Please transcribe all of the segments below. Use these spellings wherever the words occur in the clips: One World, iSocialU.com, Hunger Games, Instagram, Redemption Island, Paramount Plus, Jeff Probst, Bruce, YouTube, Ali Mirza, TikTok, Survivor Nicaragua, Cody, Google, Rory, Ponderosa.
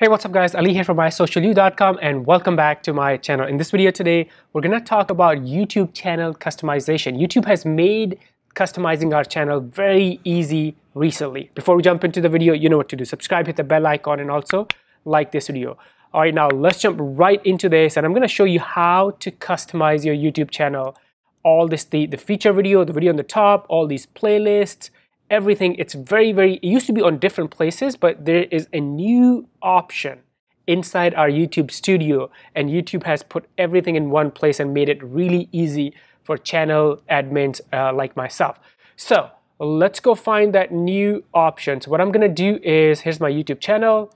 Hey, what's up guys, Ali here from iSocialU.com and welcome back to my channel. In this video today, we're gonna talk about YouTube channel customization. YouTube has made customizing our channel very easy recently. Before we jump into the video, you know what to do. Subscribe, hit the bell icon, and also like this video. All right, now let's jump right into this and I'm gonna show you how to customize your YouTube channel. All this, the feature video, the video on the top, all these playlists, everything. It's it used to be on different places, but there is a new option inside our YouTube studio, and YouTube has put everything in one place and made it really easy for channel admins like myself. So let's go find that new option. So what I'm gonna do is, here's my YouTube channel.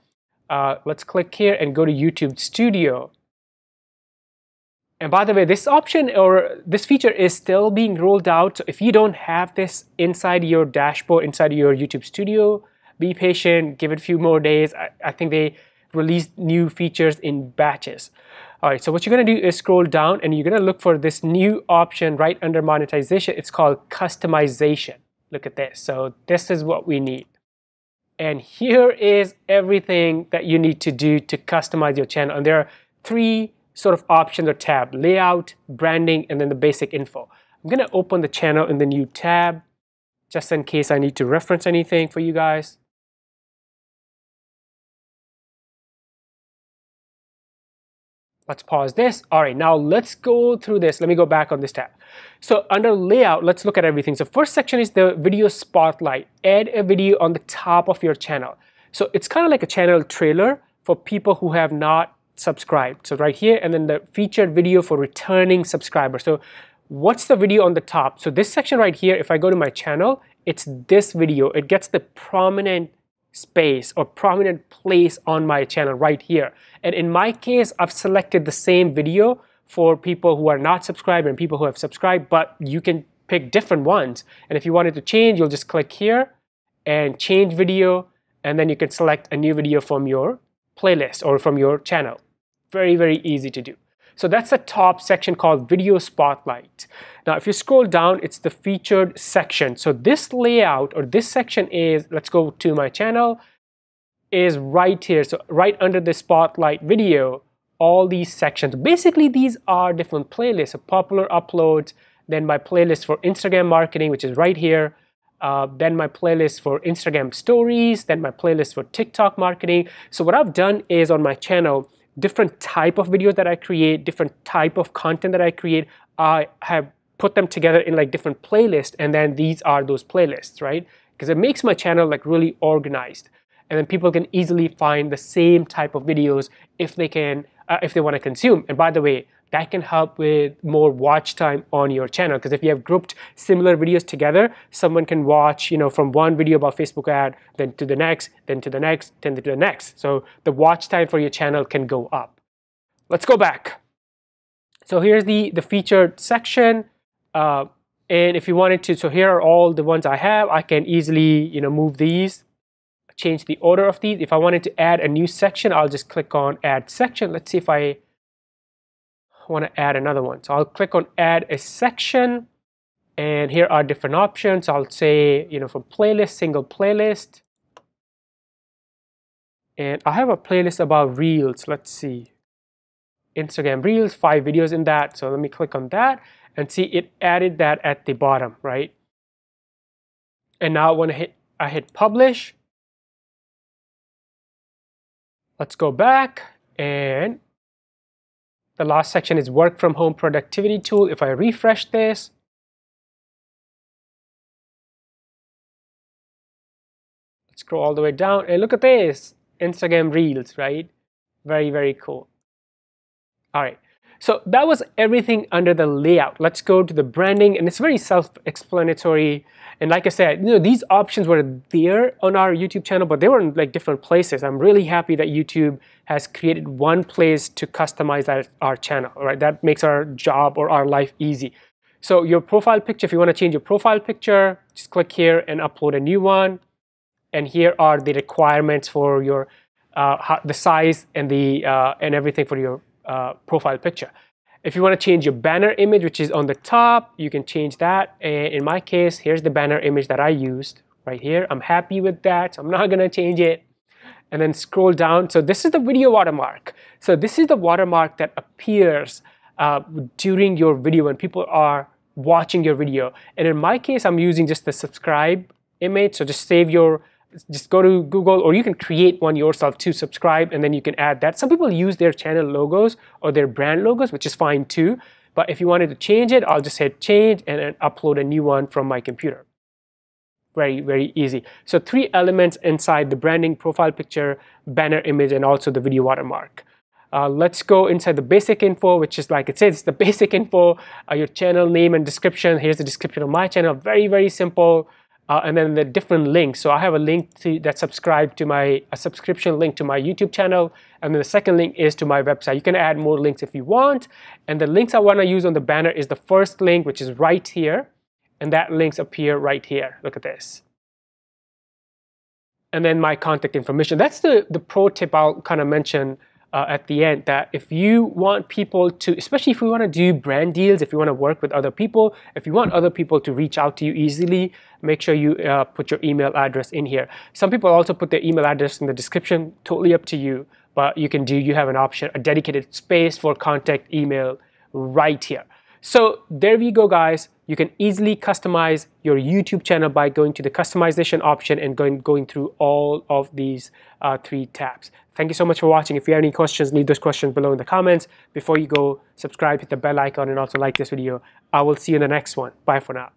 Let's click here and go to YouTube Studio. And by the way, this option or this feature is still being rolled out. So if you don't have this inside your dashboard, inside your YouTube studio, be patient, give it a few more days. I think they release new features in batches. All right, so what you're gonna do is scroll down and you're gonna look for this new option right under monetization. It's called customization. Look at this. So this is what we need. And here is everything that you need to do to customize your channel. And there are three sort of options or tab: layout, branding, and then the basic info. I'm gonna open the channel in the new tab just in case I need to reference anything for you guys. Let's pause this. All right, now let's go through this. Let me go back on this tab. So under layout, let's look at everything. So first section is the video spotlight. Add a video on the top of your channel. So it's kind of like a channel trailer for people who have not subscribed. So right here, and then the featured video for returning subscribers. So what's the video on the top? So this section right here, if I go to my channel, it's this video. It gets the prominent space or prominent place on my channel right here. And in my case, I've selected the same video for people who are not subscribed and people who have subscribed, but you can pick different ones. And if you wanted to change, you'll just click here and change video, and then you can select a new video from your playlist or from your channel. Very easy to do. So that's the top section called video spotlight. Now if you scroll down, it's the featured section. So this layout or this section is, let's go to my channel, is right here. So right under the spotlight video, all these sections. Basically these are different playlists. So popular uploads, then my playlist for Instagram marketing, which is right here. Then my playlist for Instagram stories, then my playlist for TikTok marketing. So what I've done is on my channel, different type of videos that I create, different type of content that I create, I have put them together in like different playlists, and then these are those playlists, right? Because it makes my channel like really organized. And then people can easily find the same type of videos if they can, if they want to consume. And by the way, that can help with more watch time on your channel, because if you have grouped similar videos together, someone can watch, you know, from one video about Facebook ad, then to the next, then to the next, then to the next. So the watch time for your channel can go up. Let's go back. So here's the featured section. And if you wanted to, so here are all the ones I have. I can easily, you know, move these, change the order of these. If I wanted to add a new section, I'll just click on add section. Let's see if I want to add another one. So I'll click on add a section, and here are different options. I'll say, you know, for playlist, single playlist. And I have a playlist about reels. Let's see. Instagram reels, 5 videos in that. So let me click on that and see it added that at the bottom, right? And now when I hit publish, let's go back, and the last section is work from home productivity tool. If I refresh this, let's scroll all the way down and look at this, Instagram Reels, right? Very cool. All right, so that was everything under the layout. Let's go to the branding, and it's very self-explanatory. And like I said, you know, these options were there on our YouTube channel, but they were in like different places. I'm really happy that YouTube has created one place to customize our channel, right? That makes our job or our life easy. So your profile picture, if you want to change your profile picture, just click here and upload a new one. And here are the requirements for your, the size and the and everything for your profile picture. If you want to change your banner image, which is on the top, you can change that. And in my case, here's the banner image that I used right here. I'm happy with that, so I'm not gonna change it. and then scroll down. So this is the video watermark. So this is the watermark that appears during your video when people are watching your video. And in my case, I'm using just the subscribe image. So just save your, just go to Google, or you can create one yourself to subscribe, and then you can add that. Some people use their channel logos or their brand logos, which is fine too. But if you wanted to change it, I'll just hit change and then upload a new one from my computer. Very, very easy. So 3 elements inside the branding, profile picture, banner image, and also the video watermark. Let's go inside the basic info, which is like it says, the basic info, your channel name and description. Here's the description of my channel. Very, very simple. And then the different links. So I have a link to, that subscribe to my, a subscription link to my YouTube channel. And then the second link is to my website. You can add more links if you want. And the links I want to use on the banner is the first link, which is right here. And that links appear right here. Look at this. And then my contact information. That's the pro tip I'll kind of mention at the end, that if you want people to, especially if you want to do brand deals, if you want to work with other people, if you want other people to reach out to you easily, make sure you put your email address in here. Some people also put their email address in the description, totally up to you, but you can do, you have an option, a dedicated space for contact email right here. So there we go, guys. You can easily customize your YouTube channel by going to the customization option and going through all of these 3 tabs. Thank you so much for watching. If you have any questions, leave those questions below in the comments. Before you go, subscribe, hit the bell icon, and also like this video. I will see you in the next one. Bye for now.